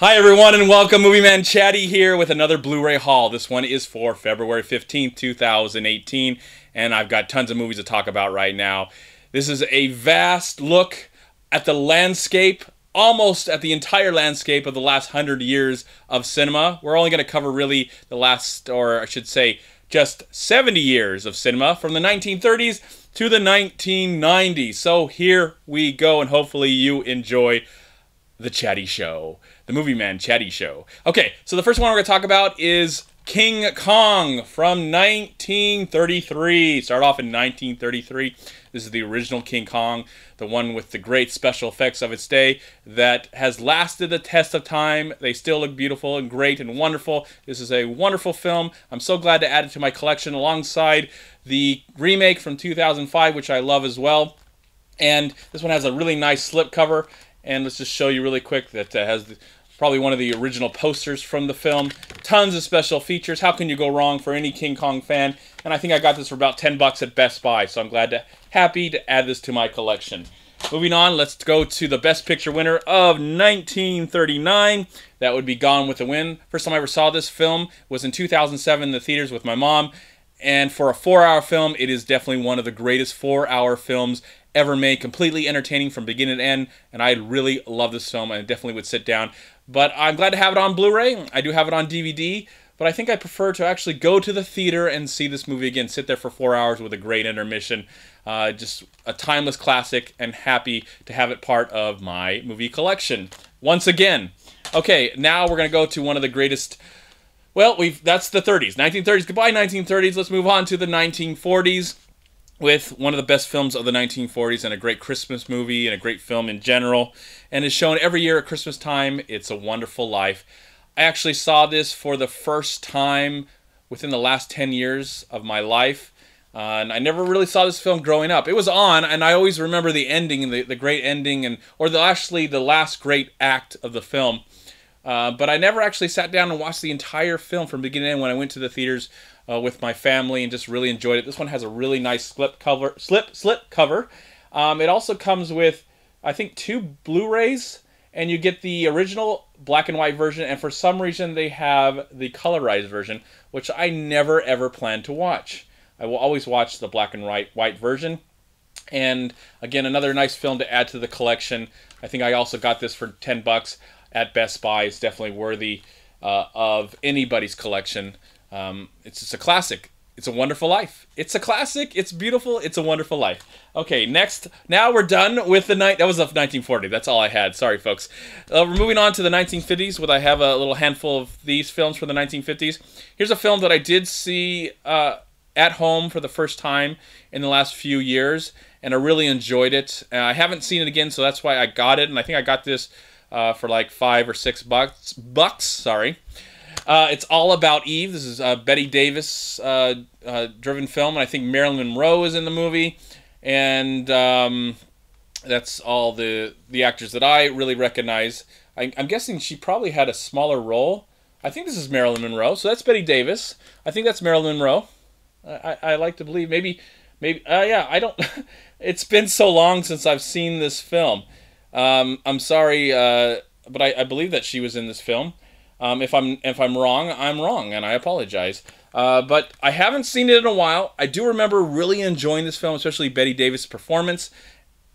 Hi everyone and welcome, Movie Man Chatty here with another Blu-ray haul. This one is for February 15th, 2018, and I've got tons of movies to talk about right now. This is a vast look at the landscape, almost at the entire landscape of the last 100 years of cinema. We're only going to cover really the last, or I should say, just 70 years of cinema from the 1930s to the 1990s. So here we go, and hopefully you enjoy the Chatty Show. The Movie Man Chatty Show. Okay, so the first one we're going to talk about is King Kong from 1933. Start off in 1933. This is the original King Kong, the one with the great special effects of its day that has lasted the test of time. They still look beautiful and great and wonderful. This is a wonderful film. I'm so glad to add it to my collection alongside the remake from 2005, which I love as well. And this one has a really nice slipcover. And let's just show you really quick that has probably one of the original posters from the film. Tons of special features. How can you go wrong for any King Kong fan? And I think I got this for about 10 bucks at Best Buy. So I'm happy to add this to my collection. Moving on, let's go to the Best Picture winner of 1939. That would be Gone with the Wind. First time I ever saw this film was in 2007 in the theaters with my mom. And for a 4-hour film, it is definitely one of the greatest 4-hour films ever made, completely entertaining from beginning to end, and I really love this film. I definitely would sit down, but I'm glad to have it on Blu-ray. I do have it on DVD, but I think I prefer to actually go to the theater and see this movie again, sit there for 4 hours with a great intermission. Just a timeless classic, and happy to have it part of my movie collection once again. Okay, now we're gonna go to one of the greatest. Well, that's the 30s, 1930s. Goodbye 1930s. Let's move on to the 1940s. With one of the best films of the 1940s and a great Christmas movie and a great film in general, and is shown every year at Christmas time. It's A Wonderful Life. I actually saw this for the first time within the last 10 years of my life, and I never really saw this film growing up. It was on, and I always remember the ending, the great ending, or actually the last great act of the film. But I never actually sat down and watched the entire film from beginning to end when I went to the theaters with my family and just really enjoyed it. This one has a really nice slip cover. It also comes with, I think, 2 Blu-rays, and you get the original black and white version, and for some reason they have the colorized version, which I never ever planned to watch. I will always watch the black and white version. And again, another nice film to add to the collection. I think I also got this for 10 bucks at Best Buy. It's definitely worthy of anybody's collection. It's just a classic. It's a wonderful life. It's a classic. It's beautiful. It's a wonderful life. Okay, next. Now we're done with the night. That was of 1940. That's all I had. Sorry, folks. We're moving on to the 1950s, where I have a little handful of these films from the 1950s. Here's a film that I did see at home for the first time in the last few years, and I really enjoyed it. I haven't seen it again, so that's why I got it. And I think I got this for like $5 or $6. Sorry. It's All About Eve. This is a Bette Davis driven film, and I think Marilyn Monroe is in the movie, and that's all the actors that I really recognize. I'm guessing she probably had a smaller role. I think this is Marilyn Monroe, so that's Bette Davis. I think that's Marilyn Monroe. I like to believe maybe yeah, I don't. It's been so long since I've seen this film. I'm sorry, but I believe that she was in this film. If I'm wrong, I'm wrong, and I apologize. But I haven't seen it in a while. I do remember really enjoying this film, especially Bette Davis' performance.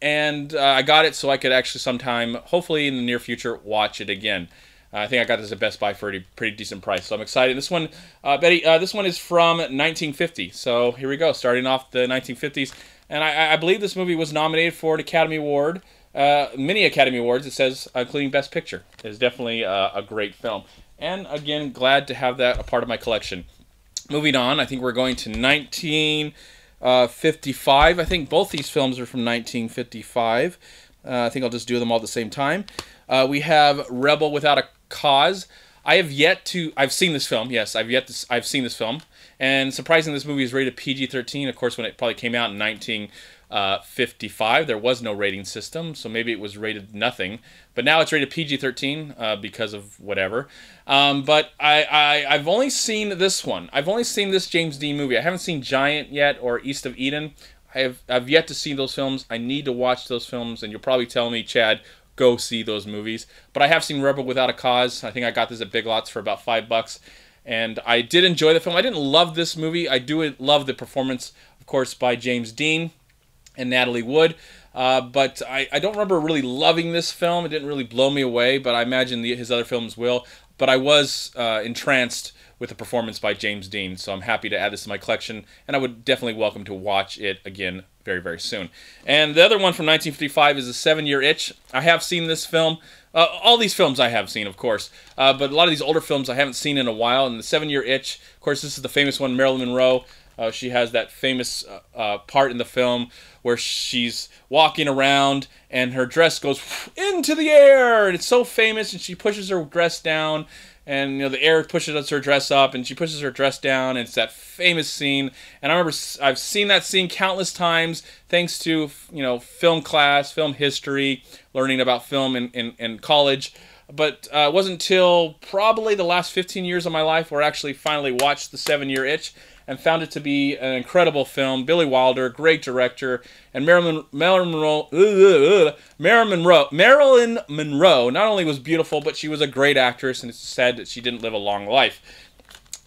And I got it so I could actually sometime, hopefully in the near future, watch it again. I think I got this at Best Buy for a pretty decent price, so I'm excited. This one, this one is from 1950. So here we go, starting off the 1950s. And I believe this movie was nominated for an Academy Award. Many Academy Awards, it says, including Best Picture. It is definitely a great film. And again, glad to have that a part of my collection. Moving on, I think we're going to 1955. I think both these films are from 1955. I think I'll just do them all at the same time. We have Rebel Without a Cause. I've seen this film, yes, I've seen this film. And surprisingly, this movie is rated PG-13. Of course, when it probably came out in 1955, there was no rating system, so maybe it was rated nothing. But now it's rated PG-13 because of whatever. But I've only seen this one. I've only seen this James Dean movie. I haven't seen Giant yet or East of Eden. I've yet to see those films. I need to watch those films, and you'll probably tell me, Chad, go see those movies. But I have seen Rebel Without a Cause. I think I got this at Big Lots for about $5. And I did enjoy the film. I didn't love this movie. I do love the performance, of course, by James Dean and Natalie Wood. But I don't remember really loving this film. It didn't really blow me away, but I imagine his other films will. But I was entranced with the performance by James Dean, so I'm happy to add this to my collection, and I would definitely welcome to watch it again very, very soon. And the other one from 1955 is A 7-Year Itch. I have seen this film. All these films I have seen, of course, but a lot of these older films I haven't seen in a while. And The 7-Year Itch, of course, this is the famous one, Marilyn Monroe. She has that famous part in the film where she's walking around and her dress goes into the air, and it's so famous, and she pushes her dress down, and you know the air pushes her dress up, and she pushes her dress down, and it's that famous scene. And I remember I've seen that scene countless times thanks to, you know, film class, film history, learning about film in college. But it wasn't until probably the last 15 years of my life where I actually finally watched The 7-Year Itch and found it to be an incredible film. Billy Wilder, great director, and Marilyn Monroe not only was beautiful, but she was a great actress, and it's sad that she didn't live a long life.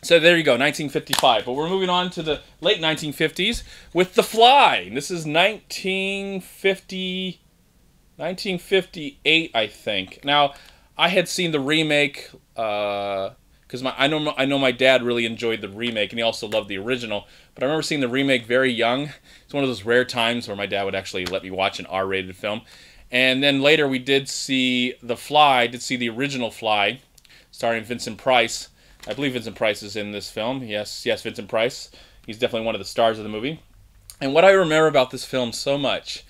So there you go, 1955. But we're moving on to the late 1950s with The Fly. This is 1958, I think. Now, I had seen the remake, because I know my dad really enjoyed the remake, and he also loved the original. But I remember seeing the remake very young. It's one of those rare times where my dad would actually let me watch an R-rated film. And then later we did see The Fly. I did see the original Fly, starring Vincent Price. I believe Vincent Price is in this film. Yes, Vincent Price. He's definitely one of the stars of the movie. And what I remember about this film so much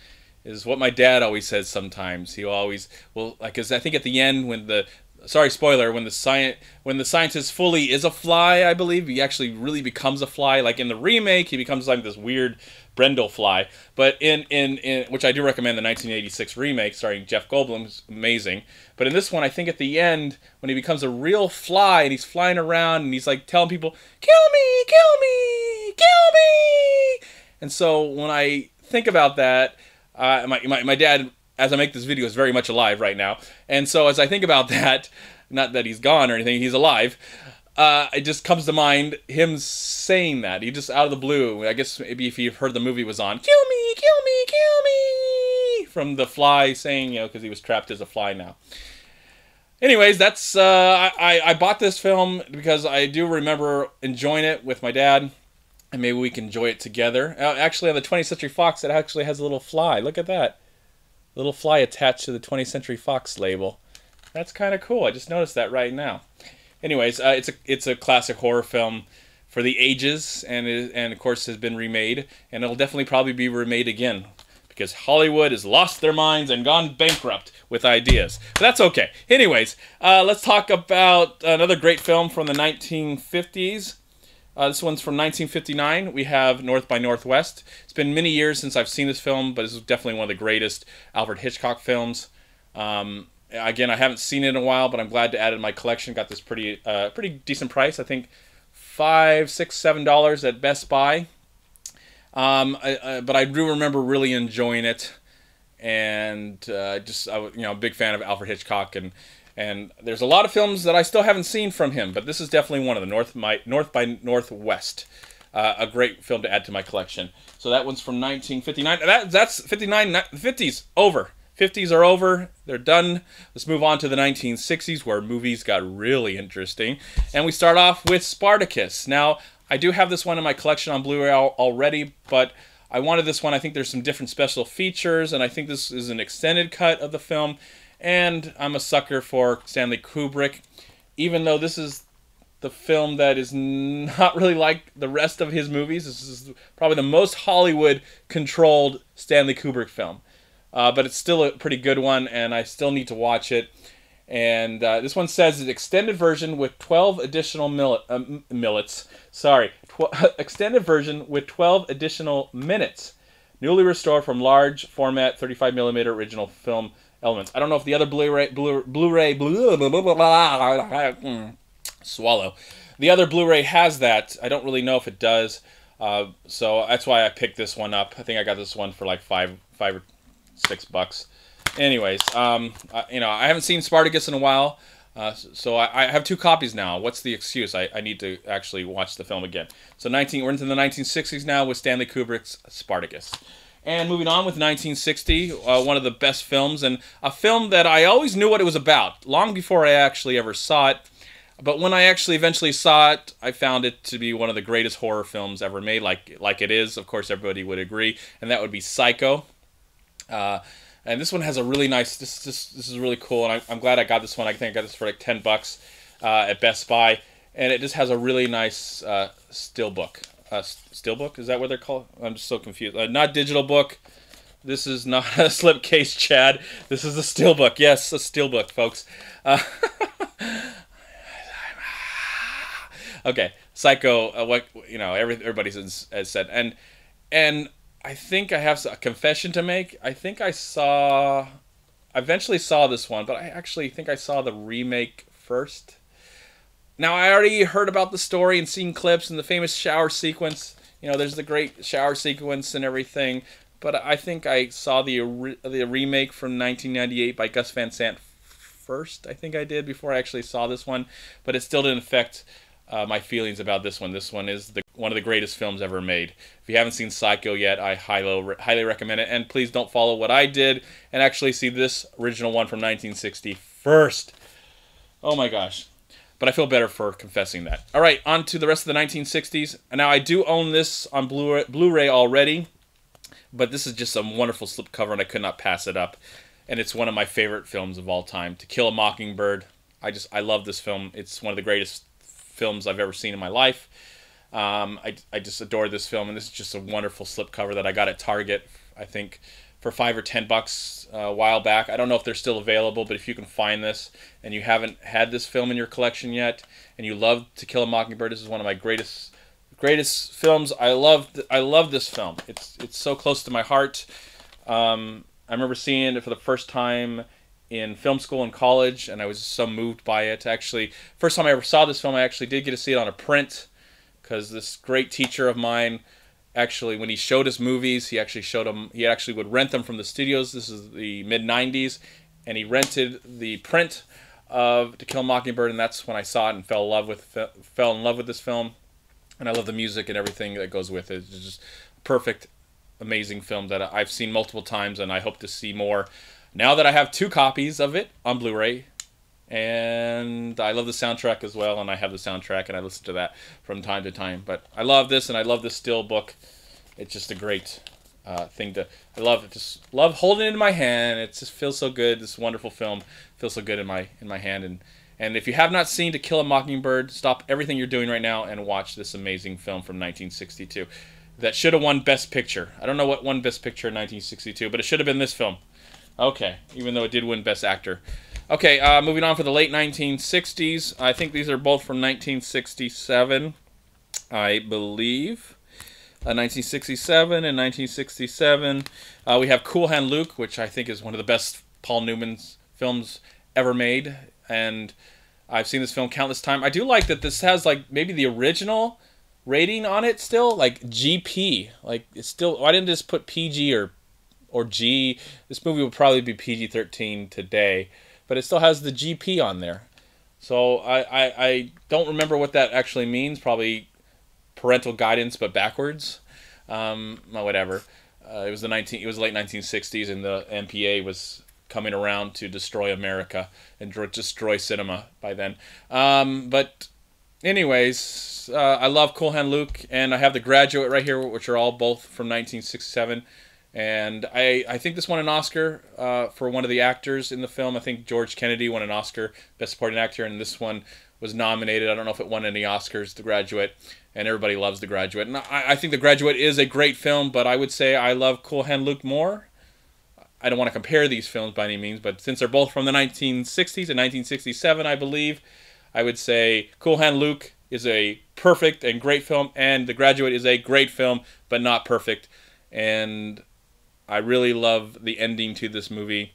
is what my dad always says sometimes. He always will, because I think at the end when the, sorry, spoiler, when the scientist fully is a fly, I believe, he actually really becomes a fly. Like in the remake, he becomes like this weird Brendel fly. But in which I do recommend the 1986 remake starring Jeff Goldblum, is amazing. But in this one, I think at the end, when he becomes a real fly and he's flying around and he's like telling people, "Kill me, kill me, kill me." And so when I think about that, my dad, as I make this video, is very much alive right now. And so as I think about that, not that he's gone or anything, he's alive, it just comes to mind him saying that. He just, out of the blue, I guess maybe if you've heard the movie was on, "Kill me, kill me, kill me," from The Fly, saying, you know, because he was trapped as a fly now. Anyways, that's, I bought this film because I do remember enjoying it with my dad. And maybe we can enjoy it together. Actually, on the 20th Century Fox, it actually has a little fly. Look at that. Little fly attached to the 20th Century Fox label. That's kind of cool. I just noticed that right now. Anyways, it's a classic horror film for the ages, and of course has been remade, and it'll definitely probably be remade again because Hollywood has lost their minds and gone bankrupt with ideas. But that's okay. Anyways, let's talk about another great film from the 1950s. This one's from 1959. We have North by Northwest. It's been many years since I've seen this film, but this is definitely one of the greatest Alfred Hitchcock films. Again, I haven't seen it in a while, but I'm glad to add it to my collection. Got this pretty decent price. I think $5, $6, $7 at Best Buy. But I do remember really enjoying it, and you know, a big fan of Alfred Hitchcock. And there's a lot of films that I still haven't seen from him, but this is definitely one of them, North by Northwest. A great film to add to my collection. So that one's from 1959. That's 59, 50s over. 50s are over. They're done. Let's move on to the 1960s, where movies got really interesting. And we start off with Spartacus. Now, I do have this one in my collection on Blu-ray already, but I wanted this one. I think there's some different special features, and I think this is an extended cut of the film. And I'm a sucker for Stanley Kubrick, even though this is the film that is not really like the rest of his movies. This is probably the most Hollywood-controlled Stanley Kubrick film. But it's still a pretty good one, and I still need to watch it. And this one says it's extended version with 12 additional millets. Sorry, extended version with 12 additional minutes. Newly restored from large format 35mm original film elements. I don't know if the other Blu-ray has that. I don't really know if it does. So that's why I picked this one up. I think I got this one for like $5 or $6. anyways, you know, I haven't seen Spartacus in a while, so I have two copies now. What's the excuse? I need to actually watch the film again. So we're into the 1960s now with Stanley Kubrick's Spartacus. And moving on with 1960, one of the best films, and a film that I always knew what it was about, long before I actually ever saw it. But when I actually eventually saw it, I found it to be one of the greatest horror films ever made, like it is. Of course, everybody would agree, and that would be Psycho. And this one has a really nice, this is really cool, and I'm glad I got this one. I think I got this for like $10 at Best Buy, and it just has a really nice still book. Still book? Is that what they're called? I'm just so confused. Not digital book. This is not a slipcase, Chad. This is a still book. Yes, a still book, folks. Okay, Psycho. What you know? Everybody has said, and I think I have a confession to make. I think I eventually saw this one, but I actually think I saw the remake first. Now, I already heard about the story and seen clips and the famous shower sequence. You know, there's the great shower sequence and everything. But I think I saw the remake from 1998 by Gus Van Sant first, I think I did, before I actually saw this one. But it still didn't affect my feelings about this one. This one is one of the greatest films ever made. If you haven't seen Psycho yet, I highly recommend it. And please don't follow what I did and actually see this original one from 1960 first. Oh my gosh. But I feel better for confessing that. All right, on to the rest of the 1960s. And now I do own this on Blu-ray already, but this is just some wonderful slipcover, and I could not pass it up. And it's one of my favorite films of all time, To Kill a Mockingbird. I love this film. It's one of the greatest films I've ever seen in my life. I just adore this film, and this is just a wonderful slipcover that I got at Target, I think, for $5 or $10 a while back. I don't know if they're still available, but if you can find this and you haven't had this film in your collection yet, and you love To Kill a Mockingbird, this is one of my greatest films. I love this film. It's so close to my heart. I remember seeing it for the first time in film school in college, and I was just so moved by it. Actually, first time I ever saw this film, I actually did get to see it on a print, because this great teacher of mine, actually, when he showed us movies, he actually would rent them from the studios. This is the mid-90s, and he rented the print of To Kill a Mockingbird, and that's when I saw it and fell in love with this film. And I love the music and everything that goes with it. It's just a perfect, amazing film that I've seen multiple times, and I hope to see more. Now that I have two copies of it on Blu-ray, and I love the soundtrack as well, and I have the soundtrack, and I listen to that from time to time. But I love this, and I love this still book. It's just a great thing to... I love it. Just love holding it in my hand. It just feels so good. This wonderful film feels so good in my hand. And if you have not seen To Kill a Mockingbird, stop everything you're doing right now and watch this amazing film from 1962 that should have won Best Picture. I don't know what won Best Picture in 1962, but it should have been this film. Okay, even though it did win Best Actor. Okay, moving on for the late 1960s. I think these are both from 1967, I believe. 1967 and 1967. We have Cool Hand Luke, which I think is one of the best Paul Newman's films ever made. And I've seen this film countless times. I do like that this has like maybe the original rating on it still, like GP. Like it's still, why didn't just put PG or G? This movie would probably be PG-13 today. But it still has the GP on there. So I don't remember what that actually means. Probably parental guidance, but backwards. Whatever. It was the late 1960s, and the MPAA was coming around to destroy America and destroy cinema by then. But anyways, I love Cool Hand Luke, and I have The Graduate right here, which are all both from 1967. And I think this won an Oscar for one of the actors in the film. I think George Kennedy won an Oscar, Best Supporting Actor, and this one was nominated. I don't know if it won any Oscars, The Graduate, and everybody loves The Graduate. And I think The Graduate is a great film, but I would say I love Cool Hand Luke more. I don't want to compare these films by any means, but since they're both from the 1960s and 1967, I believe, I would say Cool Hand Luke is a perfect and great film, and The Graduate is a great film, but not perfect. And I really love the ending to this movie,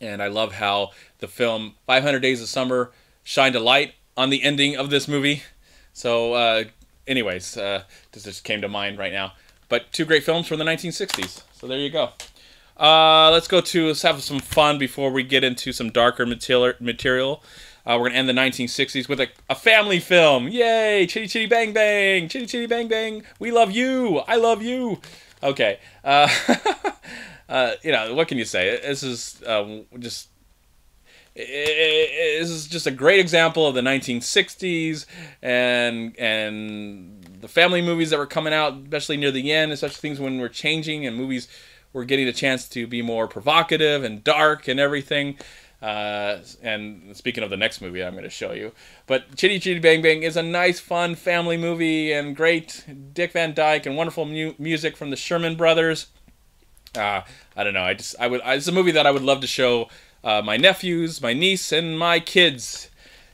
and I love how the film 500 Days of Summer shined a light on the ending of this movie. So anyways, this just came to mind right now. But two great films from the 1960s. So there you go. Let's go to, let's have some fun before we get into some darker material. We're going to end the 1960s with a family film. Yay! Chitty Chitty Bang Bang! Chitty Chitty Bang Bang! We love you! I love you! Okay. You know, what can you say? This is just... This is just a great example of the 1960s and the family movies that were coming out, especially near the end, and such things when we're changing and movies were getting a chance to be more provocative and dark and everything. And speaking of the next movie I'm going to show you, but Chitty Chitty Bang Bang is a nice, fun family movie and great Dick Van Dyke and wonderful music from the Sherman Brothers. I don't know. It's a movie that I would love to show my nephews, my niece, and my kids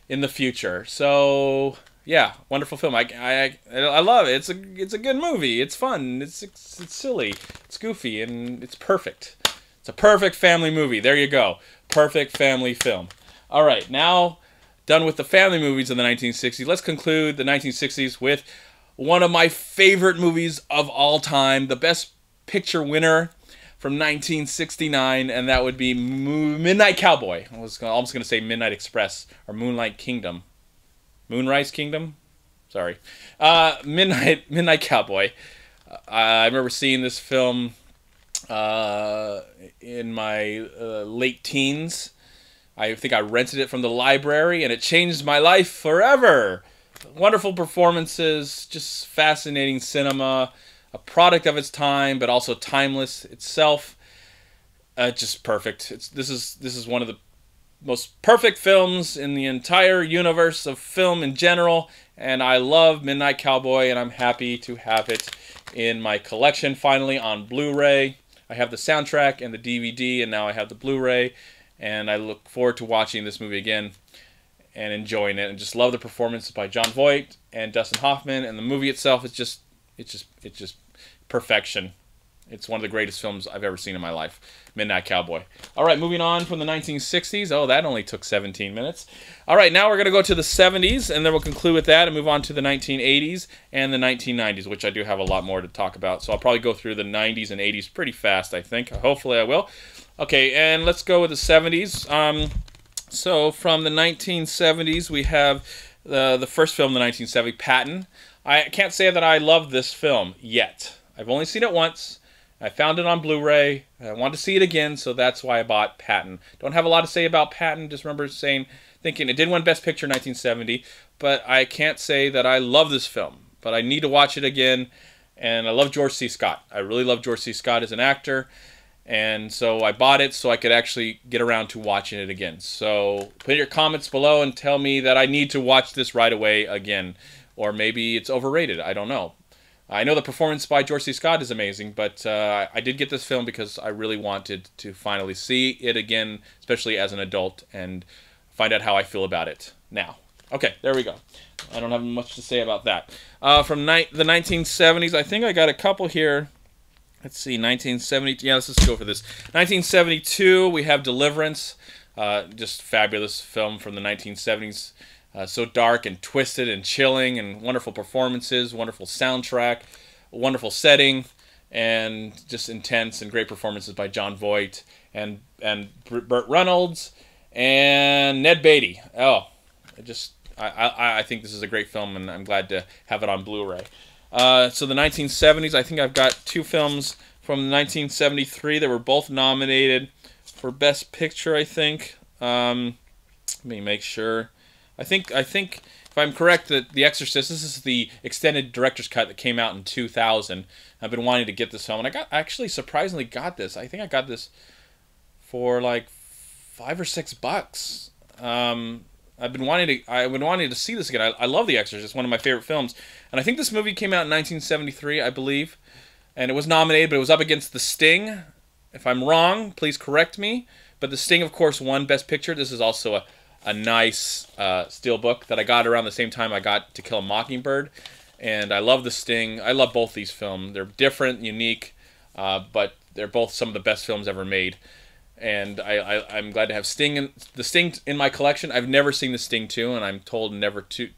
in the future. So yeah, wonderful film. I love it. It's a good movie. It's fun. It's silly. It's goofy, and it's perfect. It's a perfect family movie. There you go. Perfect family film. All right, now done with the family movies of the 1960s. Let's conclude the 1960s with one of my favorite movies of all time, the Best Picture winner from 1969, and that would be Midnight Cowboy. I was almost going to say Midnight Express or Moonlight Kingdom. Moonrise Kingdom? Sorry. Midnight Cowboy. I remember seeing this film in my late teens. I think I rented it from the library, and it changed my life forever. Wonderful performances, just fascinating cinema. A product of its time, but also timeless itself. Just perfect. This is one of the most perfect films in the entire universe of film in general, and I love Midnight Cowboy, and I'm happy to have it in my collection finally on Blu-ray. I have the soundtrack and the DVD, and now I have the Blu-ray, and I look forward to watching this movie again and enjoying it, and just love the performances by John Voight and Dustin Hoffman, and the movie itself is just... It's just perfection. It's one of the greatest films I've ever seen in my life, Midnight Cowboy. All right, moving on from the 1960s. Oh, that only took 17 minutes. All right, now we're going to go to the 70s, and then we'll conclude with that and move on to the 1980s and the 1990s, which I do have a lot more to talk about. So I'll probably go through the 90s and 80s pretty fast, I think. Hopefully I will. Okay, and let's go with the 70s. So from the 1970s, we have the first film in the 1970s, Patton. I can't say that I love this film yet. I've only seen it once. I found it on Blu-ray. I wanted to see it again, so that's why I bought Patton. Don't have a lot to say about Patton. Just remember thinking it did win Best Picture in 1970, but I can't say that I love this film. But I need to watch it again, and I love George C. Scott. I really love George C. Scott as an actor, and so I bought it so I could actually get around to watching it again. So put your comments below and tell me that I need to watch this right away again. Or maybe it's overrated. I don't know. I know the performance by George C. Scott is amazing, but I did get this film because I really wanted to finally see it again, especially as an adult, and find out how I feel about it now. Okay, there we go. I don't have much to say about that. From the 1970s, I think I got a couple here. Let's see, 1970. Yeah, let's just go for this. 1972, we have Deliverance. Just fabulous film from the 1970s. So dark and twisted and chilling, and wonderful performances, wonderful soundtrack, wonderful setting, and just intense and great performances by John Voight and Burt Reynolds and Ned Beatty. Oh, I think this is a great film, and I'm glad to have it on Blu-ray. So the 1970s, I think I've got two films from 1973 that were both nominated for Best Picture. I think. Let me make sure. I think if I'm correct, that The Exorcist, this is the extended director's cut that came out in 2000. I've been wanting to get this home, and I actually surprisingly got this. I think I got this for like $5 or $6. I've been wanting to see this again. I love The Exorcist, one of my favorite films, and I think this movie came out in 1973, I believe, and it was nominated, but it was up against The Sting. If I'm wrong, please correct me. But The Sting, of course, won Best Picture. This is also a nice steelbook that I got around the same time I got To Kill a Mockingbird. And I love The Sting. I love both these films. They're different, unique, but they're both some of the best films ever made. And I'm glad to have The Sting in my collection. I've never seen The Sting 2, and I'm told you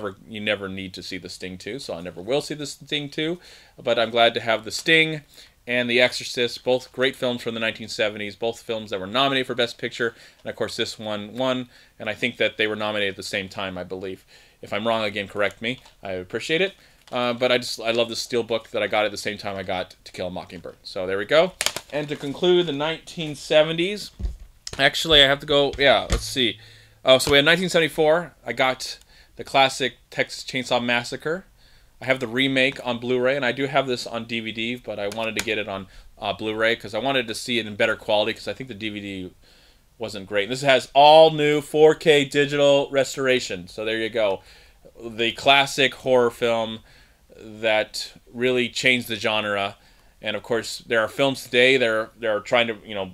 never need to see The Sting 2, so I never will see The Sting 2. But I'm glad to have The Sting and The Exorcist, both great films from the 1970s, both films that were nominated for Best Picture, and of course this one won, and I think that they were nominated at the same time, I believe. If I'm wrong, again, correct me. I appreciate it. But I love the steelbook that I got at the same time I got To Kill a Mockingbird. So there we go. And to conclude the 1970s, actually I have to go, yeah, let's see. Oh, so we had 1974. I got the classic Texas Chainsaw Massacre. I have the remake on Blu-ray, and I do have this on DVD, but I wanted to get it on Blu-ray because I wanted to see it in better quality because I think the DVD wasn't great. And this has all new 4K digital restoration. So there you go. The classic horror film that really changed the genre. And of course, there are films today that are trying to, you know,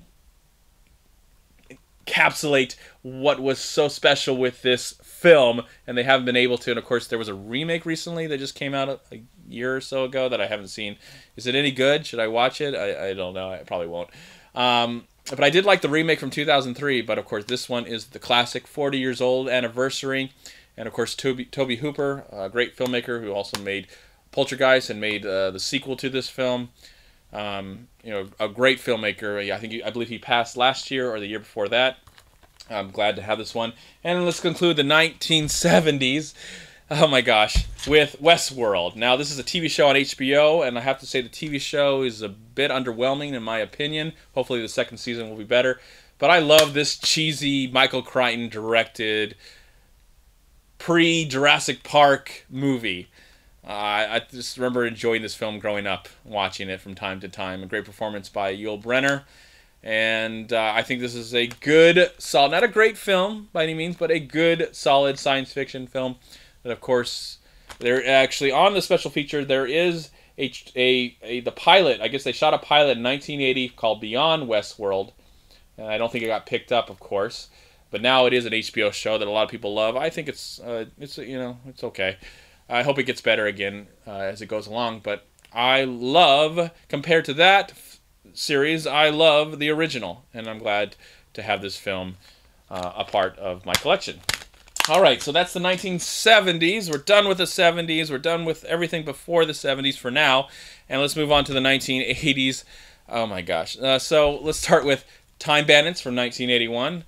encapsulate what was so special with this film, and they haven't been able to. And of course, there was a remake recently that just came out a year or so ago that I haven't seen. Is it any good? Should I watch it? I don't know. I probably won't. But I did like the remake from 2003, but of course, this one is the classic 40 years old anniversary. And of course, Tobe Hooper, a great filmmaker who also made Poltergeist and made the sequel to this film. You know, a great filmmaker. I believe he passed last year or the year before that. I'm glad to have this one. And let's conclude the 1970s. Oh my gosh, with Westworld. Now this is a TV show on HBO, and I have to say the TV show is a bit underwhelming in my opinion. Hopefully the second season will be better. But I love this cheesy Michael Crichton directed pre-Jurassic Park movie. I just remember enjoying this film growing up, watching it from time to time. A great performance by Yul Brynner. And I think this is a good, solid, not a great film by any means, but a good, solid science fiction film. And of course, they're actually on the special feature, there is the pilot. I guess they shot a pilot in 1980 called Beyond Westworld. And I don't think it got picked up, of course. But now it is an HBO show that a lot of people love. I think it's you know, it's okay. I hope it gets better again as it goes along, but I love, compared to that series, I love the original, and I'm glad to have this film a part of my collection. All right, so that's the 1970s. We're done with the 70s. We're done with everything before the 70s for now, and let's move on to the 1980s. Oh, my gosh. So let's start with Time Bandits from 1981.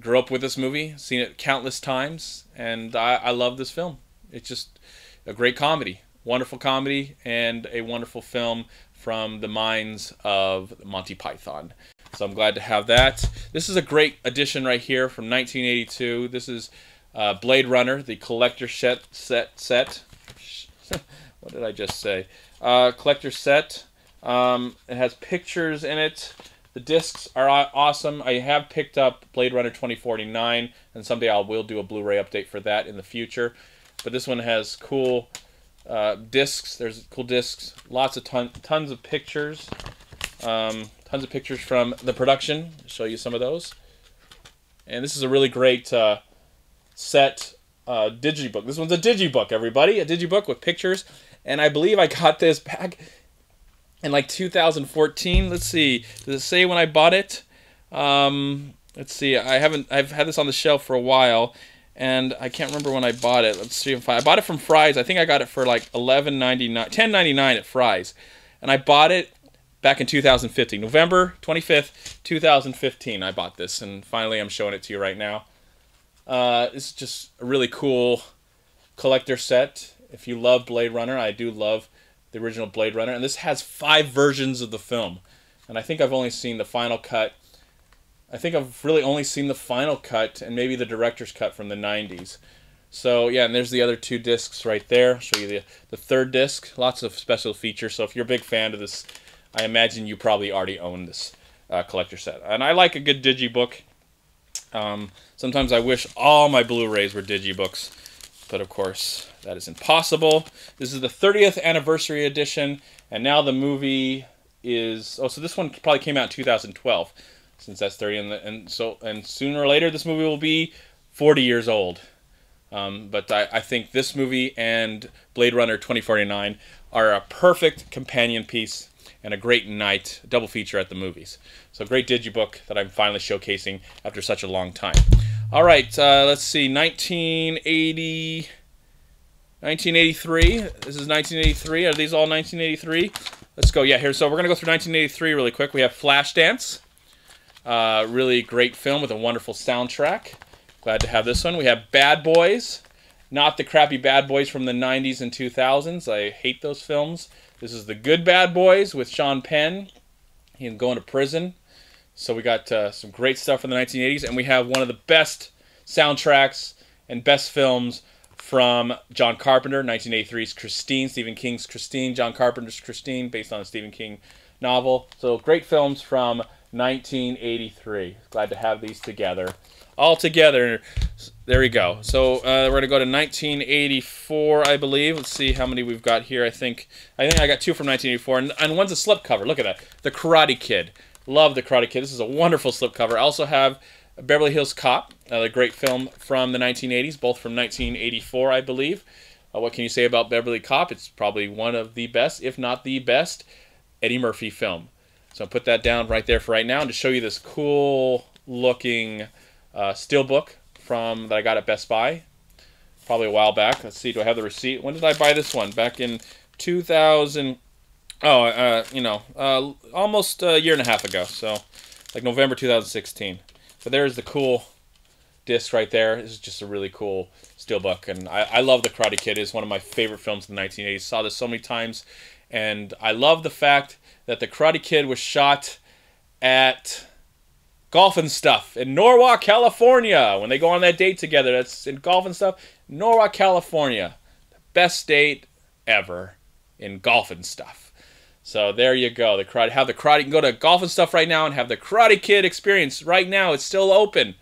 Grew up with this movie, seen it countless times, and I love this film. It's just a great comedy, wonderful comedy, and a wonderful film from the minds of Monty Python. So I'm glad to have that. This is a great edition right here from 1982. This is Blade Runner, the collector set. What did I just say? Collector set. It has pictures in it. The discs are awesome. I have picked up Blade Runner 2049, and someday I will do a Blu-ray update for that in the future. But this one has cool discs. There's cool discs. Lots of tons of pictures. Tons of pictures from the production. I'll show you some of those. And this is a really great set digibook. This one's a digibook, everybody. A digibook with pictures. And I believe I got this back in like 2014, let's see. Does it say when I bought it? Let's see. I've had this on the shelf for a while, and I can't remember when I bought it. Let's see if I bought it from Fry's. I think I got it for like $11.99, $10.99 at Fry's, and I bought it back in 2015, November 25th, 2015. I bought this, and finally I'm showing it to you right now. It's just a really cool collector set. If you love Blade Runner, I do love the original Blade Runner, and this has 5 versions of the film, and I think I've only seen the final cut. I think I've really only seen the final cut and maybe the director's cut from the 90s. So yeah, and there's the other 2 discs right there. I'll show you the third disc. Lots of special features, so if you're a big fan of this, I imagine you probably already own this collector set. And I like a good digibook. Sometimes I wish all my Blu-rays were digibooks, but of course, that is impossible. This is the 30th anniversary edition, and now the movie is... Oh, so this one probably came out in 2012, since that's 30, and sooner or later, this movie will be 40 years old. But I think this movie and Blade Runner 2049 are a perfect companion piece and a great night, double feature at the movies. So great digibook that I'm finally showcasing after such a long time. All right, let's see, 1983. This is 1983. Are these all 1983? Let's go. Yeah, here. So we're going to go through 1983 really quick. We have Flashdance. Really great film with a wonderful soundtrack. Glad to have this one. We have Bad Boys. Not the crappy Bad Boys from the 90s and 2000s. I hate those films. This is the good Bad Boys with Sean Penn. He's going to prison. So we got some great stuff from the 1980s. And we have one of the best soundtracks and best films from John Carpenter, 1983's Christine, Stephen King's Christine, John Carpenter's Christine, based on a Stephen King novel. So great films from 1983. Glad to have these together. All together. There we go. So we're going to go to 1984, I believe. Let's see how many we've got here. I think I got two from 1984. And one's a slipcover. Look at that. The Karate Kid. Love The Karate Kid. This is a wonderful slipcover. I also have Beverly Hills Cop, another great film from the 1980s, both from 1984, I believe. What can you say about Beverly Cop? It's probably one of the best, if not the best, Eddie Murphy film. So I'll put that down right there for right now, and to show you this cool-looking steelbook that I got at Best Buy, probably a while back. Let's see, do I have the receipt? When did I buy this one? Back in 2000. Oh, almost a year and a half ago. So, like November 2016. But there's the cool disc right there. This is just a really cool steelbook. And I love The Karate Kid. It's one of my favorite films in the 1980s. Saw this so many times. And I love the fact that The Karate Kid was shot at Golf and Stuff in Norwalk, California. When they go on that date together, that's in Golf and Stuff. Norwalk, California. The best date ever in Golf and Stuff. So there you go. You can go to Golf and Stuff right now and have the Karate Kid experience right now. It's still open.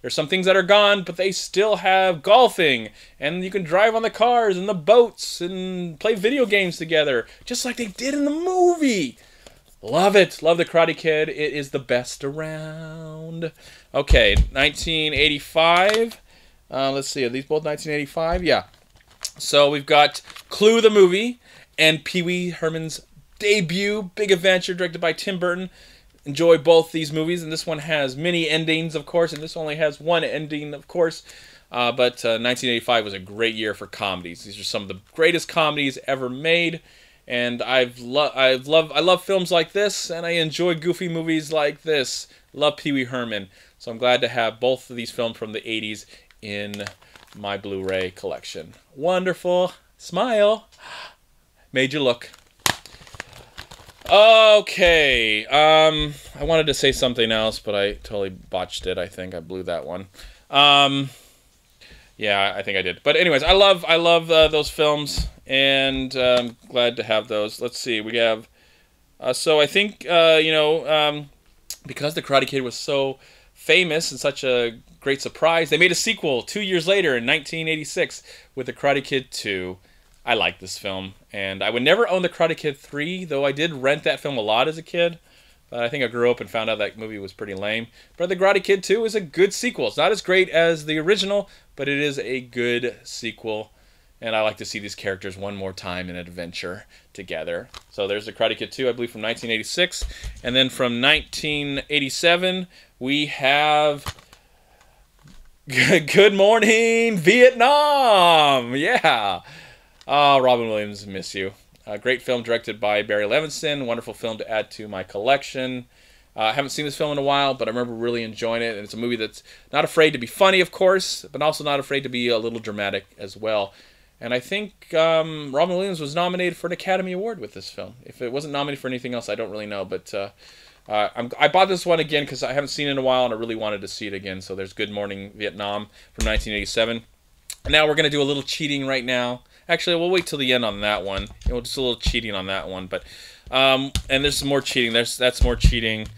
There's some things that are gone, but they still have golfing. And you can drive on the cars and the boats and play video games together, just like they did in the movie. Love it. Love the Karate Kid. It is the best around. Okay, 1985. Let's see. Are these both 1985? Yeah. So we've got Clue the movie and Pee-wee Herman's debut, big adventure, directed by Tim Burton. Enjoy both these movies, and this one has many endings, of course, and this only has one ending, of course. But 1985 was a great year for comedies. These are some of the greatest comedies ever made, and I love films like this, and I enjoy goofy movies like this. Love Pee-wee Herman, so I'm glad to have both of these films from the 80s in my Blu-ray collection. Wonderful. Smile. Made you look. Okay, I wanted to say something else, but I totally botched it. I think I blew that one. Yeah, I think I did. But anyways, I love those films, and I'm glad to have those. Let's see, we have, so I think, because The Karate Kid was so famous and such a great surprise, they made a sequel 2 years later in 1986 with The Karate Kid 2. I like this film, and I would never own The Karate Kid 3, though I did rent that film a lot as a kid. But I think I grew up and found out that movie was pretty lame. But The Karate Kid 2 is a good sequel. It's not as great as the original, but it is a good sequel, and I like to see these characters one more time in an adventure together. So there's The Karate Kid 2, I believe, from 1986. And then from 1987, we have Good Morning Vietnam! Yeah! Oh, Robin Williams, miss you. A great film directed by Barry Levinson. Wonderful film to add to my collection. I haven't seen this film in a while, but I remember really enjoying it. And it's a movie that's not afraid to be funny, of course, but also not afraid to be a little dramatic as well. And I think Robin Williams was nominated for an Academy Award with this film. If it wasn't nominated for anything else, I don't really know. But I bought this one again because I haven't seen it in a while, and I really wanted to see it again. So there's Good Morning Vietnam from 1987. And now we're going to do a little cheating right now. Actually, we'll wait till the end on that one. You know, just a little cheating on that one, but and there's some more cheating. That's more cheating.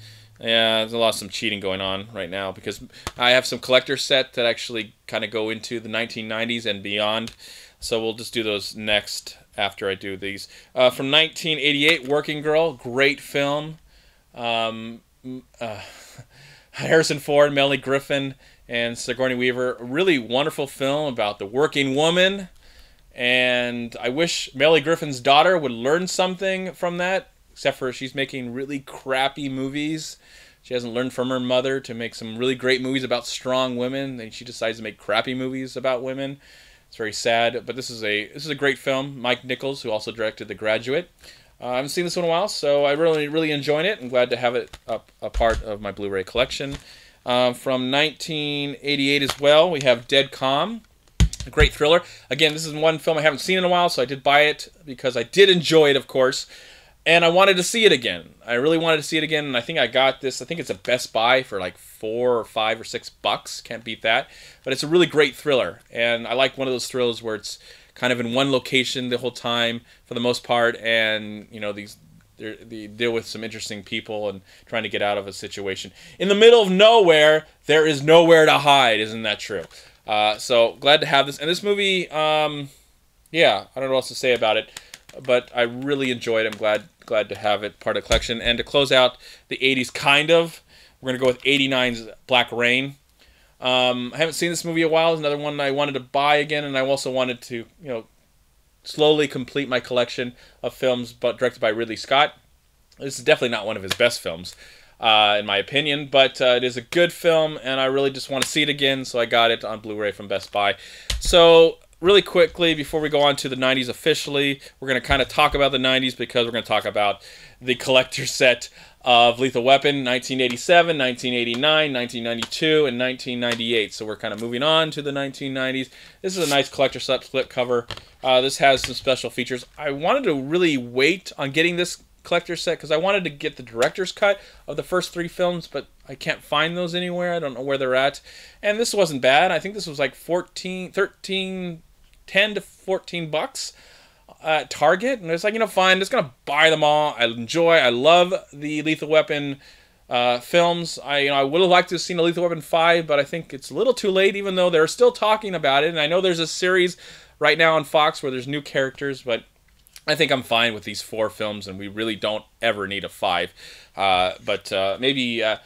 Yeah, there's a lot of some cheating going on right now because I have some collector set that actually kind of go into the 1990s and beyond. So we'll just do those next after I do these. From 1988, Working Girl, great film. Harrison Ford, Melanie Griffin, and Sigourney Weaver. A really wonderful film about the working woman. And I wish Melanie Griffin's daughter would learn something from that, except for she's making really crappy movies. She hasn't learned from her mother to make some really great movies about strong women, and she decides to make crappy movies about women. It's very sad, but this is a great film. Mike Nichols, who also directed The Graduate, I haven't seen this in a while, so I really enjoyed it. I'm glad to have it up a part of my Blu-ray collection. From 1988 as well, we have Dead Calm, a great thriller. Again, this is one film I haven't seen in a while, so I did buy it because I did enjoy it, of course. And I wanted to see it again. I really wanted to see it again, and I think I got this. I think it's a Best Buy for like $4 or $5 or $6. Can't beat that. But it's a really great thriller, and I like one of those thrillers where it's kind of in one location the whole time for the most part, and you know they deal with some interesting people and trying to get out of a situation. In the middle of nowhere, there is nowhere to hide. Isn't that true? So glad to have this. And this movie, yeah, I don't know what else to say about it. But I really enjoyed it. I'm glad to have it part of the collection. And to close out the 80s, kind of, we're going to go with 89's Black Rain. I haven't seen this movie in a while. It's another one I wanted to buy again, and I also wanted to, you know, slowly complete my collection of films but directed by Ridley Scott. This is definitely not one of his best films, in my opinion, but it is a good film, and I really just want to see it again, so I got it on Blu-ray from Best Buy. So really quickly, before we go on to the 90s officially, we're going to kind of talk about the 90s because we're going to talk about the collector set of Lethal Weapon, 1987, 1989, 1992, and 1998. So we're kind of moving on to the 1990s. This is a nice collector set, split cover. This has some special features. I wanted to really wait on getting this collector set because I wanted to get the director's cut of the first three films, but I can't find those anywhere. I don't know where they're at. And this wasn't bad. I think this was like 10 to 14 bucks at Target, and it's like, you know, fine, I'm just gonna buy them all. I love the Lethal Weapon films. I would have liked to have seen a Lethal Weapon 5, but I think it's a little too late, even though they're still talking about it, and I know there's a series right now on Fox where there's new characters, but I think I'm fine with these four films, and we really don't ever need a 5. Maybe in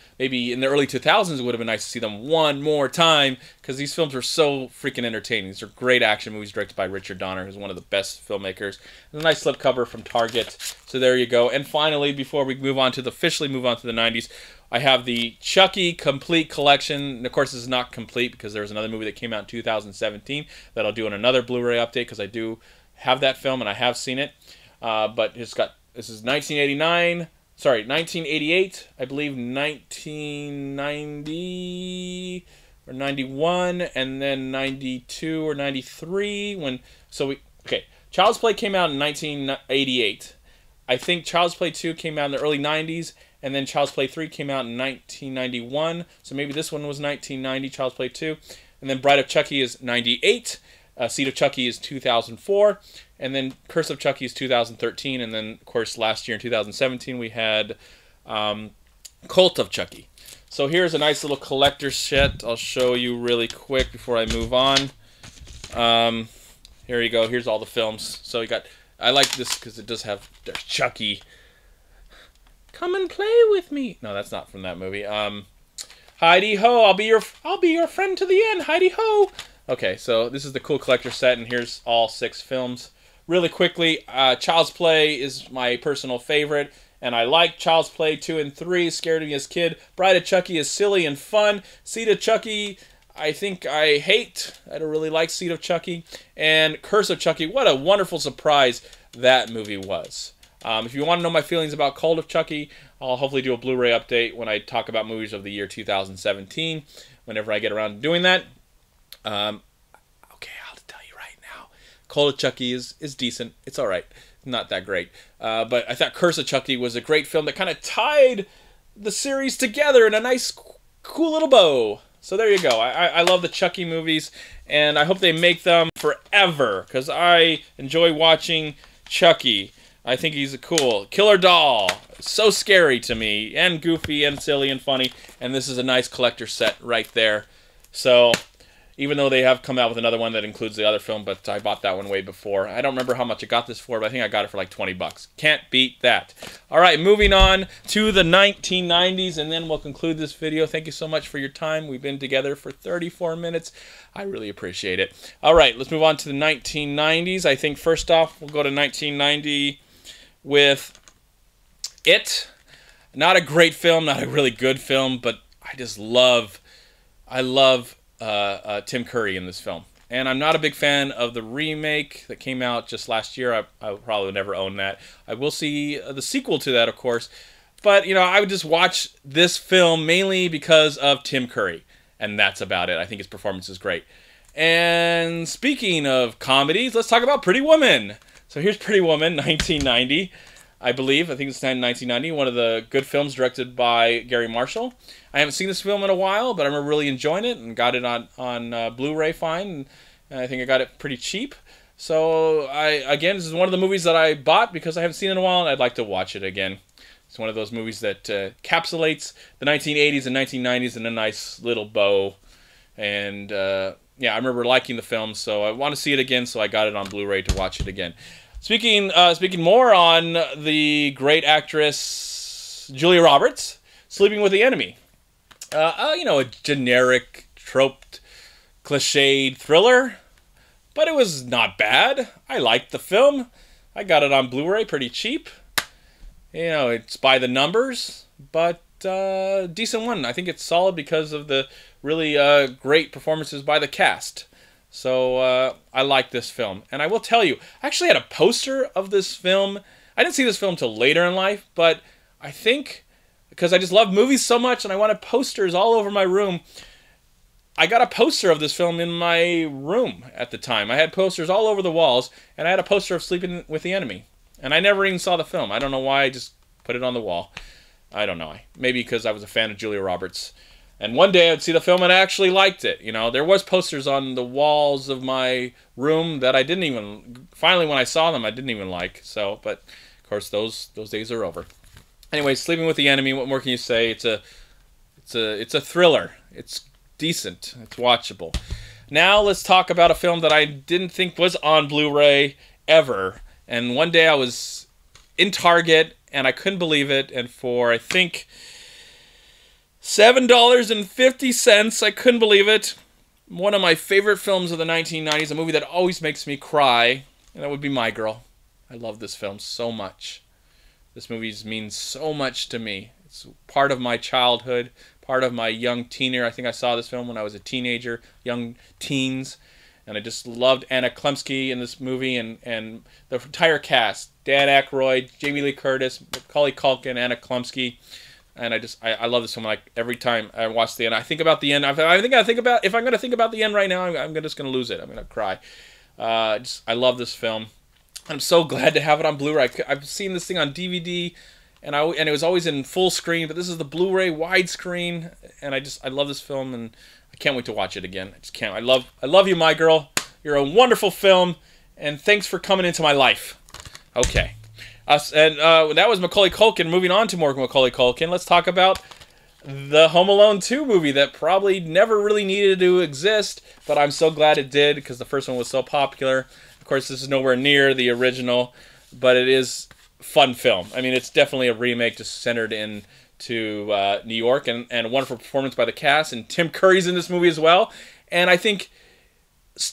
the early 2000s, it would have been nice to see them one more time, because these films were so freaking entertaining. These are great action movies directed by Richard Donner, who's one of the best filmmakers. And a nice slipcover from Target, so there you go. And finally, before we move on to the the 90s, I have the Chucky Complete Collection. And of course, this is not complete, because there was another movie that came out in 2017 that I'll do in another Blu-ray update, because I do have that film, and I have seen it, but it's got, this is 1988, I believe 1990 or 91, and then 92 or 93, when, so we, okay, Child's Play came out in 1988, I think Child's Play 2 came out in the early 90s, and then Child's Play 3 came out in 1991, so maybe this one was 1990, Child's Play 2, and then Bride of Chucky is 98, Seed of Chucky is 2004, and then Curse of Chucky is 2013, and then, of course, last year in 2017, we had Cult of Chucky. So here's a nice little collector set. I'll show you really quick before I move on. Here you go. Here's all the films. So you got, I like this because it does have, there's Chucky. Come and play with me. No, that's not from that movie. Heidi Ho, I'll be your friend to the end. Heidi Ho. Okay, so this is the cool collector set, and here's all 6 films. Really quickly, Child's Play is my personal favorite, and I like Child's Play 2 and 3, scared me as a kid. Bride of Chucky is silly and fun. Seed of Chucky, I think I hate. I don't really like Seed of Chucky. And Curse of Chucky, what a wonderful surprise that movie was. If you want to know my feelings about Cult of Chucky, I'll hopefully do a Blu-ray update when I talk about movies of the year 2017, whenever I get around to doing that. Okay, I'll tell you right now, Cult of Chucky is decent. It's alright. Not that great. But I thought Curse of Chucky was a great film that kind of tied the series together in a nice, cool little bow. So there you go. I love the Chucky movies, and I hope they make them forever, because I enjoy watching Chucky. I think he's a cool killer doll. So scary to me, and goofy, and silly, and funny. And this is a nice collector set right there. So even though they have come out with another one that includes the other film, but I bought that one way before. I don't remember how much I got this for, but I think I got it for like 20 bucks. Can't beat that. All right, moving on to the 1990s, and then we'll conclude this video. Thank you so much for your time. We've been together for 34 minutes. I really appreciate it. All right, let's move on to the 1990s. I think first off, we'll go to 1990 with It. Not a great film, not a really good film, but I love Tim Curry in this film. And I'm not a big fan of the remake that came out just last year. I would probably never own that. I will see the sequel to that, of course. But, you know, I would just watch this film mainly because of Tim Curry. And that's about it. I think his performance is great. And speaking of comedies, let's talk about Pretty Woman. So here's Pretty Woman, 1990, I believe. I think it's 1990, one of the good films directed by Gary Marshall. I haven't seen this film in a while, but I remember really enjoying it and got it on Blu-ray fine. And I think I got it pretty cheap. So, again, this is one of the movies that I bought because I haven't seen it in a while, and I'd like to watch it again. It's one of those movies that encapsulates the 1980s and 1990s in a nice little bow. And, yeah, I remember liking the film, so I want to see it again, so I got it on Blu-ray to watch it again. Speaking more on the great actress Julia Roberts, Sleeping with the Enemy. You know, a generic, troped, cliched thriller, but it was not bad. I liked the film. I got it on Blu-ray pretty cheap. You know, it's by the numbers, but decent one. I think it's solid because of the really great performances by the cast. So I like this film. And I will tell you, I actually had a poster of this film. I didn't see this film till later in life, but I think because I just love movies so much and I wanted posters all over my room, I got a poster of this film in my room at the time. I had posters all over the walls, and I had a poster of Sleeping with the Enemy. And I never even saw the film. I don't know why. I just put it on the wall. I don't know. Maybe because I was a fan of Julia Roberts. And one day I'd see the film and I actually liked it. You know, there was posters on the walls of my room that I didn't even... Finally, when I saw them, I didn't even like. So, but, of course, those days are over. Anyway, Sleeping with the Enemy, what more can you say? It's a thriller. It's decent. It's watchable. Now let's talk about a film that I didn't think was on Blu-ray ever. And one day I was in Target, and I couldn't believe it. And for, I think, $7.50, I couldn't believe it. One of my favorite films of the 1990s, a movie that always makes me cry, and that would be My Girl. I love this film so much. This movie means so much to me. It's part of my childhood, part of my young teenager. I think I saw this film when I was a teenager, young teens. And I just loved Anna Klumsky in this movie and the entire cast. Dan Aykroyd, Jamie Lee Curtis, Macaulay Culkin, Anna Klumsky. And I love this one. Like, every time I watch the end, I think about the end. If I'm going to think about the end right now, I'm just going to lose it. I'm going to cry. I love this film. I'm so glad to have it on Blu-ray. I've seen this thing on DVD, and it was always in full screen. But this is the Blu-ray widescreen. And I love this film. And I can't wait to watch it again. I just can't. I love you, My Girl. You're a wonderful film, and thanks for coming into my life. Okay. That was Macaulay Culkin. Moving on to more Macaulay Culkin, let's talk about the Home Alone 2 movie that probably never really needed to exist, but I'm so glad it did because the first one was so popular. Of course, this is nowhere near the original, but it is a fun film. I mean, it's definitely a remake just centered in... to New York, and a wonderful performance by the cast, and Tim Curry's in this movie as well, and I think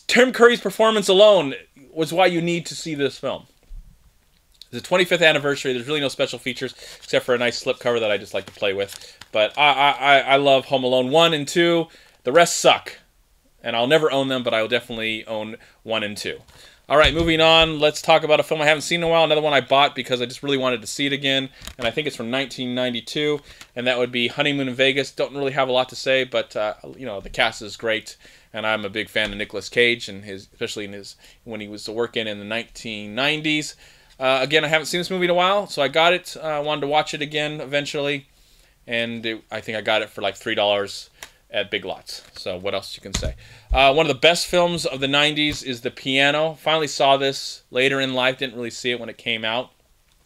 Tim Curry's performance alone was why you need to see this film. It's the 25th anniversary. There's really no special features except for a nice slipcover that I just like to play with, but I love Home Alone 1 and 2. The rest suck, and I'll never own them, but I'll definitely own 1 and 2. All right, moving on, let's talk about a film I haven't seen in a while, another one I bought because I just really wanted to see it again, and I think it's from 1992, and that would be Honeymoon in Vegas. Don't really have a lot to say, but, you know, the cast is great, and I'm a big fan of Nicolas Cage, and especially when he was working in the 1990s. Again, I haven't seen this movie in a while, so I got it. I wanted to watch it again eventually, and I think I got it for like $3. At Big Lots. So what else you can say? One of the best films of the 90s is The Piano. Finally saw this later in life. Didn't really see it when it came out.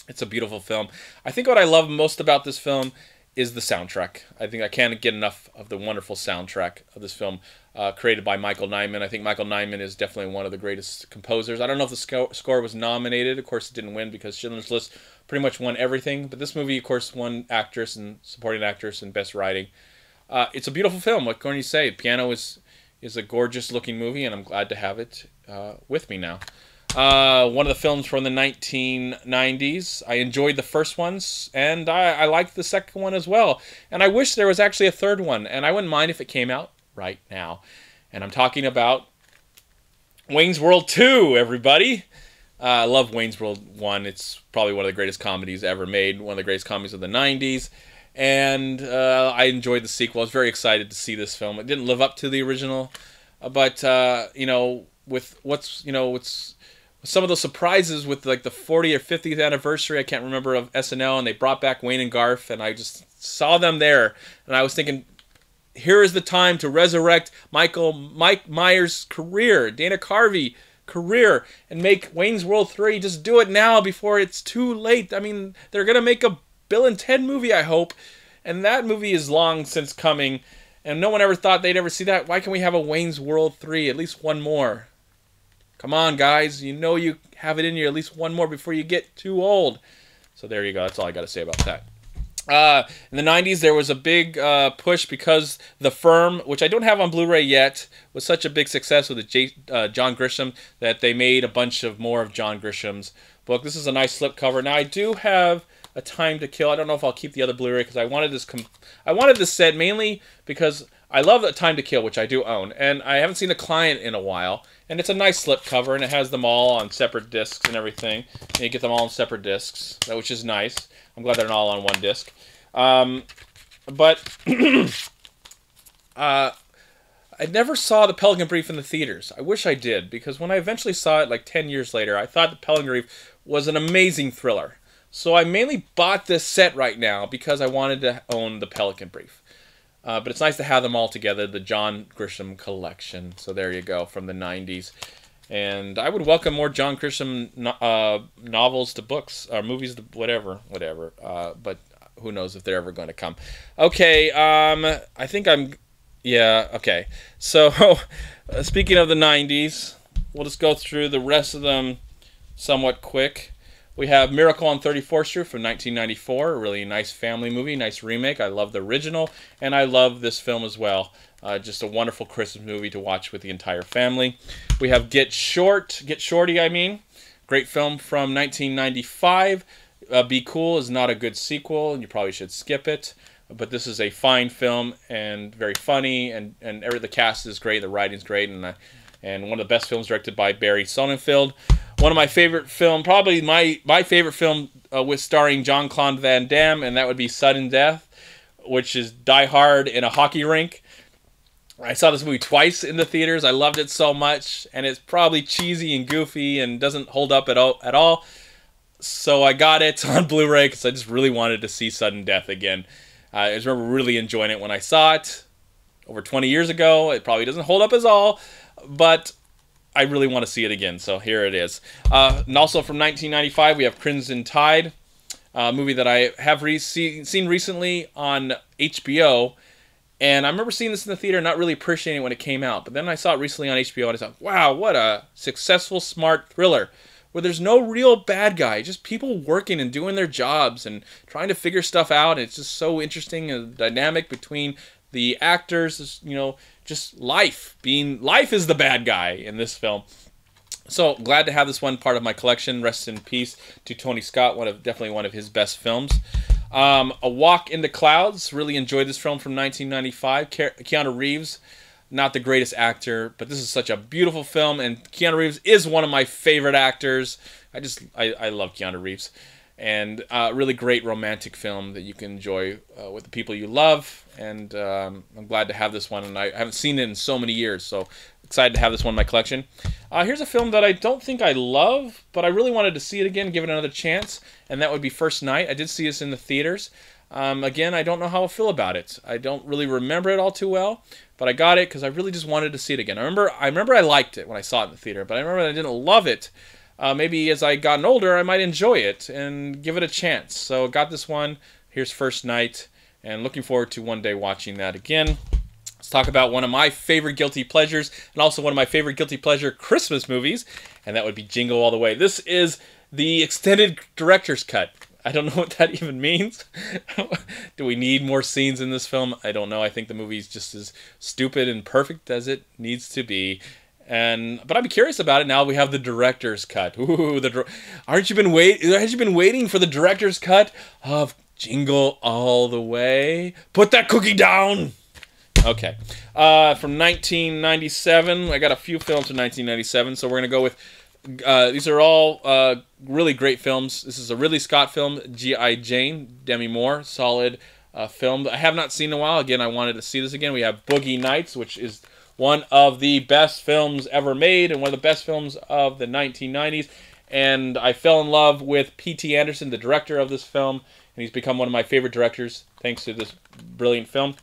It's a beautiful film. I think what I love most about this film is the soundtrack. I think I can't get enough of the wonderful soundtrack of this film created by Michael Nyman. I think Michael Nyman is definitely one of the greatest composers. I don't know if the score was nominated. Of course, it didn't win because Schindler's List pretty much won everything. But this movie, of course, won actress and supporting actress and best writing. It's a beautiful film. What can you say? Piano is a gorgeous-looking movie, and I'm glad to have it with me now. One of the films from the 1990s. I enjoyed the first ones, and I liked the second one as well. And I wish there was actually a third one, and I wouldn't mind if it came out right now. And I'm talking about Wayne's World 2, everybody. I love Wayne's World 1. It's probably one of the greatest comedies ever made, one of the greatest comedies of the 90s. And I enjoyed the sequel. I was very excited to see this film. It didn't live up to the original, but you know, with what's, you know, it's some of those surprises with like the 40th or 50th anniversary, I can't remember, of SNL, and they brought back Wayne and Garth, and I just saw them there, and I was thinking, here is the time to resurrect Mike Myers' career, Dana Carvey career, and make Wayne's World 3. Just do it now before it's too late. I mean, they're gonna make a Bill and Ted movie, I hope, and that movie is long since coming, and no one ever thought they'd ever see that. Why can't we have a Wayne's World 3, at least one more? Come on, guys, you know you have it in you, at least one more before you get too old. So there you go, that's all I got to say about that. In the 90s, there was a big push because The Firm, which I don't have on Blu-ray yet, was such a big success with John Grisham that they made a bunch of more of John Grisham's book. This is a nice slipcover. Now, I do have A Time to Kill. I don't know if I'll keep the other Blu-ray because I wanted this set mainly because I love A Time to Kill, which I do own, and I haven't seen The Client in a while, and it's a nice slipcover, and it has them all on separate discs and everything, and you get them all on separate discs, which is nice. I'm glad they're not all on one disc. But I never saw The Pelican Brief in the theaters. I wish I did, because when I eventually saw it like 10 years later, I thought The Pelican Brief was an amazing thriller. So I mainly bought this set right now because I wanted to own The Pelican Brief. But it's nice to have them all together, the John Grisham collection. So there you go, from the 90s. And I would welcome more John Grisham novels to books, or movies to whatever. But who knows if they're ever going to come. Okay, I think I'm... Yeah, okay. So, speaking of the 90s, we'll just go through the rest of them somewhat quick. We have Miracle on 34th Street from 1994, a really nice family movie, nice remake. I love the original, and I love this film as well. Just a wonderful Christmas movie to watch with the entire family. We have Get Shorty, I mean. Great film from 1995. Be Cool is not a good sequel, and you probably should skip it. But this is a fine film and very funny, and the cast is great, the writing's great, and one of the best films directed by Barry Sonnenfeld. One of my favorite film, probably my favorite film, with starring Jean-Claude Van Damme, and that would be Sudden Death, which is Die Hard in a hockey rink. I saw this movie twice in the theaters. I loved it so much, and it's probably cheesy and goofy and doesn't hold up at all. So I got it on Blu-ray because I just really wanted to see Sudden Death again. I just remember really enjoying it when I saw it over 20 years ago. It probably doesn't hold up as all, but I really want to see it again, so here it is. And also from 1995, we have Crimson Tide, a movie that I have seen recently on HBO, and I remember seeing this in the theater and not really appreciating it when it came out, but then I saw it recently on HBO, and I thought, wow, what a successful, smart thriller, where there's no real bad guy, just people working and doing their jobs and trying to figure stuff out, and it's just so interesting, and the dynamic between the actors, you know, just life is the bad guy in this film. So glad to have this one part of my collection. Rest in peace to Tony Scott, definitely one of his best films. A Walk in the Clouds, really enjoyed this film from 1995. Keanu Reeves, not the greatest actor, but this is such a beautiful film, and Keanu Reeves is one of my favorite actors. I love Keanu Reeves. And a really great romantic film that you can enjoy with the people you love. And I'm glad to have this one. And I haven't seen it in so many years, so excited to have this one in my collection. Here's a film that I don't think I love, but I really wanted to see it again, give it another chance. And that would be First Night. I did see this in the theaters. Again, I don't know how I feel about it. I don't really remember it all too well, but I got it because I really just wanted to see it again. I remember I liked it when I saw it in the theater, but I remember I didn't love it. Maybe as I gotten older, I might enjoy it and give it a chance. So got this one. Here's First Night, and looking forward to one day watching that again. Let's talk about one of my favorite guilty pleasures, and also one of my favorite guilty pleasure Christmas movies, and that would be Jingle All the Way. This is the extended director's cut. I don't know what that even means. Do we need more scenes in this film? I don't know. I think the movie's just as stupid and perfect as it needs to be. But I'd be curious about it now. We have the director's cut. Ooh, haven't you been waiting for the director's cut of Jingle All the Way? Put that cookie down. Okay. From 1997, I got a few films from 1997, so we're going to go with... these are all really great films. This is a Ridley Scott film, G.I. Jane, Demi Moore, solid film that I have not seen in a while. Again, I wanted to see this again. We have Boogie Nights, which is one of the best films ever made and one of the best films of the 1990s. And I fell in love with P.T. Anderson, the director of this film, and he's become one of my favorite directors thanks to this brilliant film.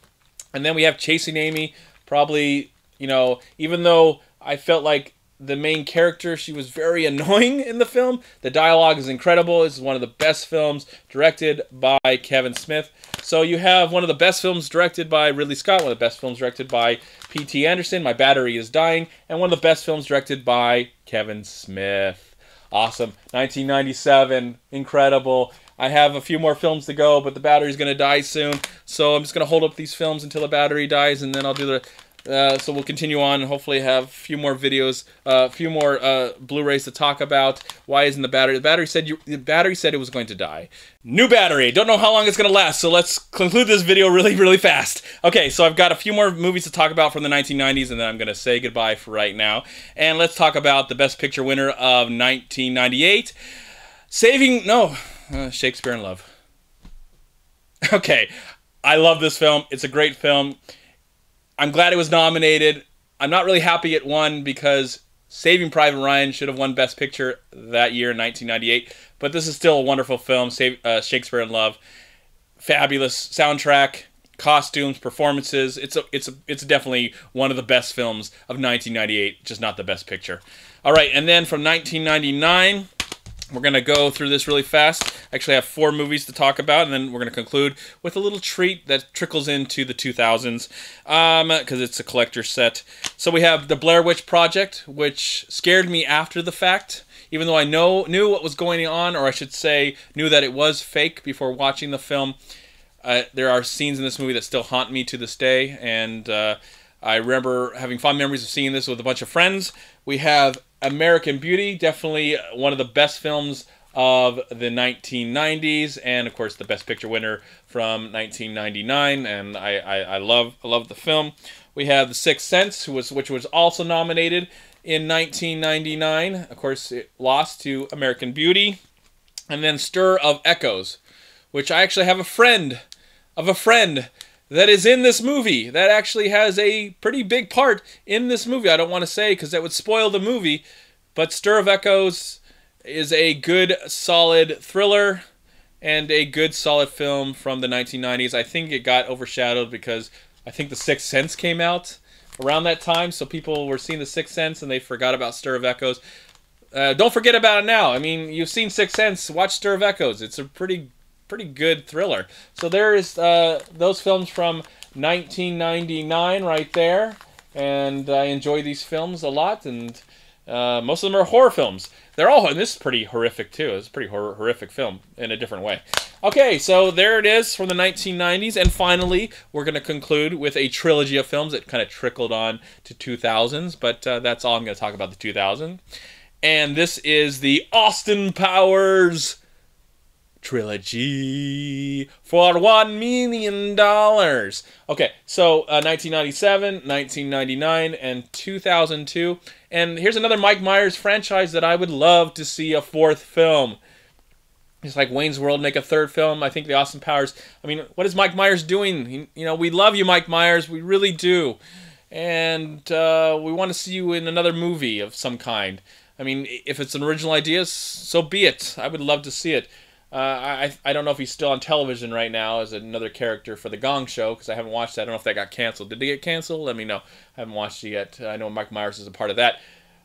And then we have Chasing Amy, probably, you know, even though I felt like the main character, she was very annoying in the film. The dialogue is incredible. This is one of the best films directed by Kevin Smith. So you have one of the best films directed by Ridley Scott, one of the best films directed by P.T. Anderson, My Battery is Dying, and one of the best films directed by Kevin Smith. Awesome. 1997. Incredible. I have a few more films to go, but the battery's going to die soon. So I'm just going to hold up these films until the battery dies, and then I'll do the... so we'll continue on and hopefully have a few more videos, a few more Blu-rays to talk about. Why isn't the battery? The battery said it was going to die. New battery. Don't know how long it's going to last, so let's conclude this video really fast. Okay, so I've got a few more movies to talk about from the 1990s, and then I'm going to say goodbye for right now. And let's talk about the Best Picture winner of 1998. Shakespeare in Love. Okay, I love this film. It's a great film. I'm glad it was nominated. I'm not really happy it won because Saving Private Ryan should have won Best Picture that year in 1998. But this is still a wonderful film, Shakespeare in Love. Fabulous soundtrack, costumes, performances. It's definitely one of the best films of 1998, just not the Best Picture. All right, and then from 1999... we're going to go through this really fast. Actually, I have four movies to talk about, and then we're going to conclude with a little treat that trickles into the 2000s, because it's a collector set. So we have The Blair Witch Project, which scared me after the fact, even though I knew what was going on, or I should say knew that it was fake before watching the film. There are scenes in this movie that still haunt me to this day, and I remember having fond memories of seeing this with a bunch of friends. We have American Beauty, definitely one of the best films of the 1990s, and of course the Best Picture winner from 1999, and I love the film. We have The Sixth Sense, which was also nominated in 1999. Of course, it lost to American Beauty. And then Stir of Echoes, which I actually have a friend of a friend that is in this movie, that actually has a pretty big part in this movie. I don't want to say because that would spoil the movie, but Stir of Echoes is a good, solid thriller and a good, solid film from the 1990s. I think it got overshadowed because I think The Sixth Sense came out around that time, so people were seeing The Sixth Sense and they forgot about Stir of Echoes. Don't forget about it now. I mean, you've seen Sixth Sense, watch Stir of Echoes. It's a pretty good thriller. So there is those films from 1999 right there, and I enjoy these films a lot, and most of them are horror films. They're all, and this is pretty horrific too. It's a pretty horrific film in a different way. Okay, so there it is from the 1990s, and finally we're going to conclude with a trilogy of films that kind of trickled on to 2000s, but that's all I'm going to talk about the 2000s. And this is the Austin Powers trilogy for $1 million. Okay, so 1997, 1999, and 2002. And here's another Mike Myers franchise that I would love to see a fourth film. It's like Wayne's World make a third film. I think the Austin Powers, I mean, what is Mike Myers doing? You know, we love you, Mike Myers. We really do. And we want to see you in another movie of some kind. I mean, if it's an original idea, so be it. I would love to see it. I don't know if he's still on television right now as another character for The Gong Show, because I haven't watched that. I don't know if that got canceled. Did it get canceled? Let me know. I haven't watched it yet. I know Mike Myers is a part of that.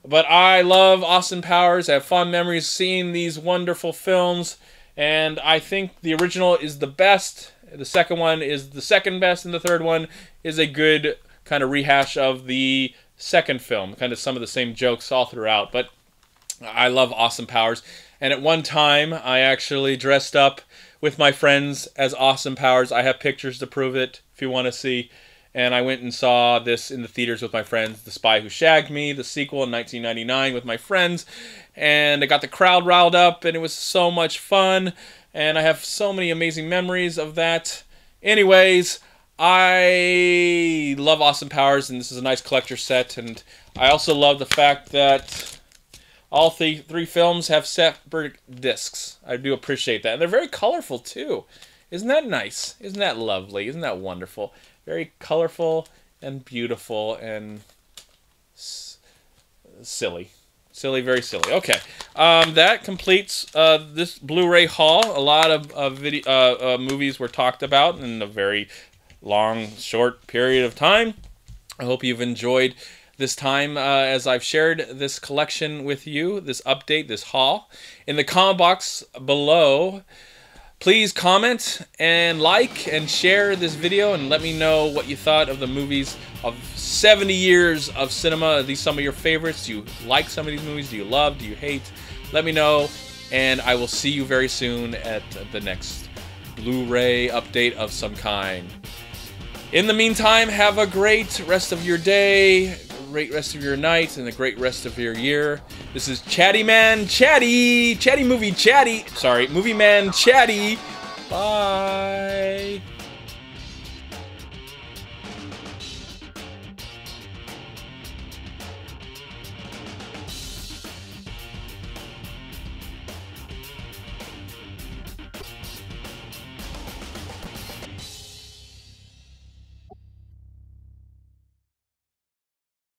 But I love Austin Powers. I have fond memories seeing these wonderful films. And I think the original is the best. The second one is the second best. And the third one is a good kind of rehash of the second film. Kind of some of the same jokes all throughout. But I love Austin Powers. And at one time, I actually dressed up with my friends as Austin Powers. I have pictures to prove it, if you want to see. And I went and saw this in the theaters with my friends, The Spy Who Shagged Me, the sequel in 1999 with my friends. And I got the crowd riled up, and it was so much fun. And I have so many amazing memories of that. Anyways, I love Austin Powers, and this is a nice collector set. And I also love the fact that all three films have separate discs. I do appreciate that. And they're very colorful, too. Isn't that nice? Isn't that lovely? Isn't that wonderful? Very colorful and beautiful and silly. Silly, very silly. Okay, that completes this Blu-ray haul. A lot of movies were talked about in a very long, short period of time. I hope you've enjoyed this time as I've shared this collection with you, this update, this haul. In the comment box below, please comment and like and share this video and let me know what you thought of the movies of 70 years of cinema. Are these some of your favorites? Do you like some of these movies? Do you love? Do you hate? Let me know, and I will see you very soon at the next Blu-ray update of some kind. In the meantime, have a great rest of your day, great rest of your night, and a great rest of your year. This is Chatty Man Chatty! Chatty Movie Chatty! Sorry, Movie Man Chatty! Bye!